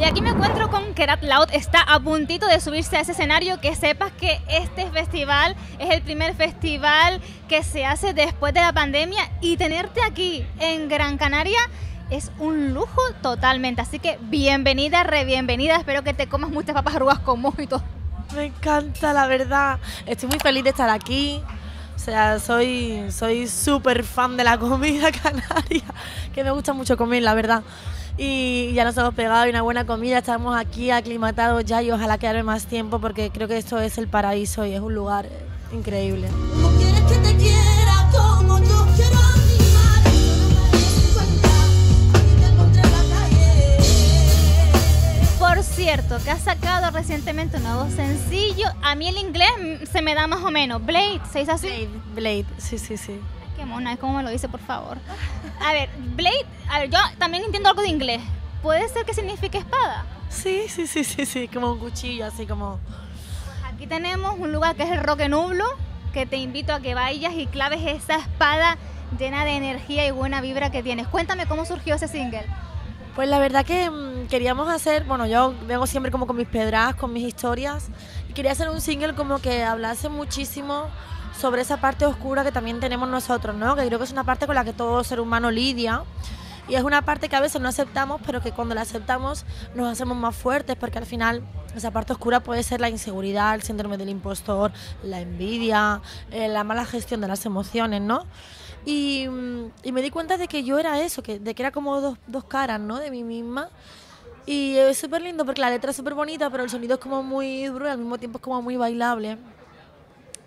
Y aquí me encuentro con Kerat Laut, está a puntito de subirse a ese escenario. Que sepas que este festival es el primer festival que se hace después de la pandemia y tenerte aquí en Gran Canaria es un lujo totalmente. Así que bienvenida, rebienvenida, espero que te comas muchas papas arrugas con mojito. Me encanta, la verdad, estoy muy feliz de estar aquí. O sea, soy súper fan de la comida canaria, que me gusta mucho comer, la verdad. Y ya nos hemos pegado una buena comida, estamos aquí aclimatados ya y ojalá quedarme más tiempo porque creo que esto es el paraíso y es un lugar increíble. ¿Cómo quieres que te quiera? Como yo quiero a mi madre. Por cierto, que has sacado recientemente un nuevo sencillo. A mí el inglés se me da más o menos. Blade, ¿se dice así? Blade, sí. Qué mona, ¿cómo me lo dice, por favor? A ver, Blade, a ver, yo también entiendo algo de inglés. ¿Puede ser que signifique espada? Sí, como un cuchillo, así como... Pues aquí tenemos un lugar que es el Roque Nublo, que te invito a que vayas y claves esa espada llena de energía y buena vibra que tienes. Cuéntame cómo surgió ese single. Pues la verdad que queríamos hacer, bueno, yo vengo siempre como con mis pedras, con mis historias, y quería hacer un single como que hablase muchísimo sobre esa parte oscura que también tenemos nosotros, ¿no? Que creo que es una parte con la que todo ser humano lidia y es una parte que a veces no aceptamos, pero que cuando la aceptamos nos hacemos más fuertes, porque al final esa parte oscura puede ser la inseguridad, el síndrome del impostor, la envidia, la mala gestión de las emociones, ¿no? Y me di cuenta de que yo era eso, de que era como dos caras, ¿no? De mí misma. Y es súper lindo porque la letra es súper bonita, pero el sonido es como muy duro y al mismo tiempo es como muy bailable.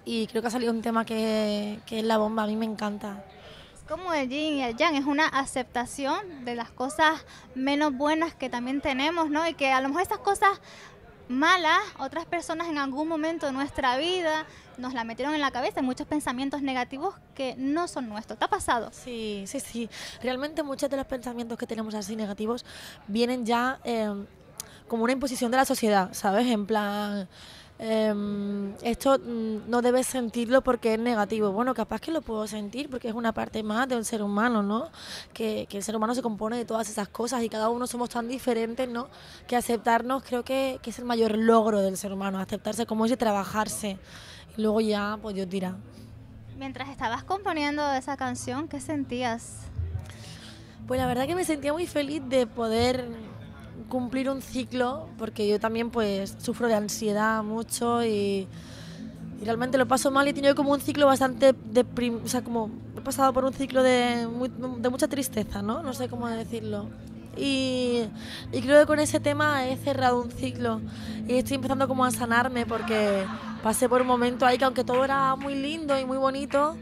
Y creo que ha salido un tema que es la bomba, a mí me encanta. Como el yin y el yang, es una aceptación de las cosas menos buenas que también tenemos, ¿no? Y que a lo mejor esas cosas malas, otras personas en algún momento de nuestra vida nos la metieron en la cabeza, muchos pensamientos negativos que no son nuestros. ¿Te ha pasado? Sí. Realmente muchos de los pensamientos que tenemos así negativos vienen ya como una imposición de la sociedad, ¿sabes? En plan... esto no debes sentirlo porque es negativo. Bueno, capaz que lo puedo sentir porque es una parte más del ser humano, ¿no? Que el ser humano se compone de todas esas cosas y cada uno somos tan diferentes, ¿no? Que aceptarnos creo que es el mayor logro del ser humano, aceptarse como es y trabajarse. Y luego ya, pues Dios dirá. Mientras estabas componiendo esa canción, ¿qué sentías? Pues la verdad que me sentía muy feliz de poder... cumplir un ciclo, porque yo también pues sufro de ansiedad mucho y realmente lo paso mal y he tenido como un ciclo bastante deprimido, o sea, como he pasado por un ciclo de mucha tristeza, ¿no? No sé cómo decirlo. Y creo que con ese tema he cerrado un ciclo y estoy empezando como a sanarme porque pasé por un momento ahí que aunque todo era muy lindo y muy bonito,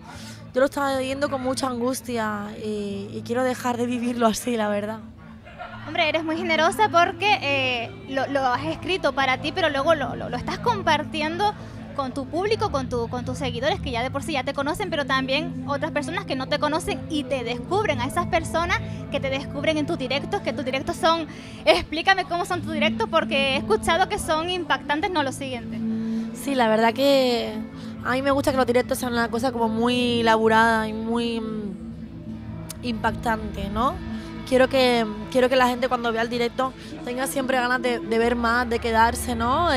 yo lo estaba viviendo con mucha angustia y quiero dejar de vivirlo así, la verdad. Hombre, eres muy generosa porque lo has escrito para ti, pero luego lo estás compartiendo con tu público, con tus seguidores, que ya de por sí ya te conocen, pero también otras personas que no te conocen y te descubren, a esas personas que te descubren en tus directos, que tus directos son... Explícame cómo son tus directos, porque he escuchado que son impactantes, no lo siguiente. Sí, la verdad que a mí me gusta que los directos sean una cosa como muy elaborada y muy impactante, ¿no? Quiero que la gente cuando vea el directo tenga siempre ganas de ver más, de quedarse, ¿no?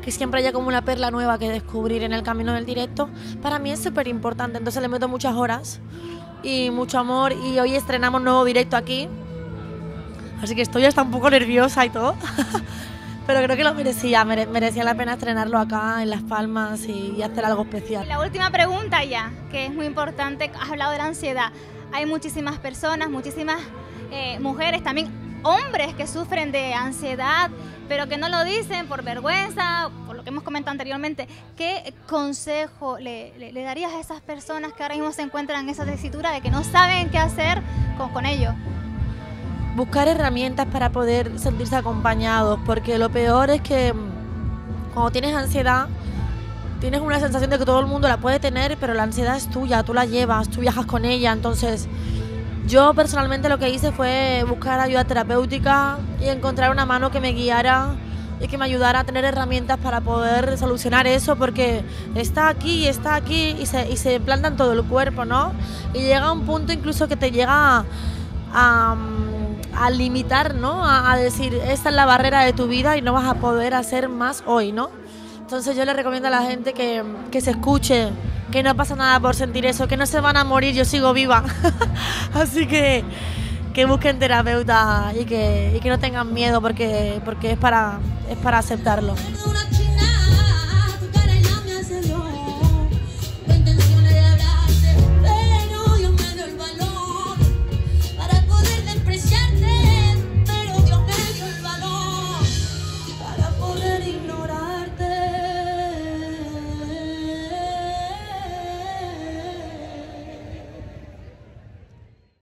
Que siempre haya como una perla nueva que descubrir en el camino del directo. Para mí es súper importante, entonces le meto muchas horas y mucho amor. Y hoy estrenamos nuevo directo aquí, así que estoy hasta un poco nerviosa y todo. Pero creo que lo merecía la pena estrenarlo acá en Las Palmas y hacer algo especial. Y la última pregunta ya, que es muy importante, has hablado de la ansiedad. Hay muchísimas personas, muchísimas... mujeres, también hombres que sufren de ansiedad, pero que no lo dicen por vergüenza, por lo que hemos comentado anteriormente. ¿Qué consejo le darías a esas personas que ahora mismo se encuentran en esa tesitura de que no saben qué hacer con ello? Buscar herramientas para poder sentirse acompañados, porque lo peor es que cuando tienes ansiedad, tienes una sensación de que todo el mundo la puede tener, pero la ansiedad es tuya, tú la llevas, tú viajas con ella, entonces... Yo personalmente lo que hice fue buscar ayuda terapéutica y encontrar una mano que me guiara y que me ayudara a tener herramientas para poder solucionar eso, porque está aquí y se planta en todo el cuerpo, ¿no? Y llega un punto incluso que te llega a a limitar, ¿no? A decir, esta es la barrera de tu vida y no vas a poder hacer más hoy, ¿no? Entonces yo le recomiendo a la gente que se escuche, que no pasa nada por sentir eso, que no se van a morir, yo sigo viva. Así que busquen terapeuta y que no tengan miedo porque es para aceptarlo.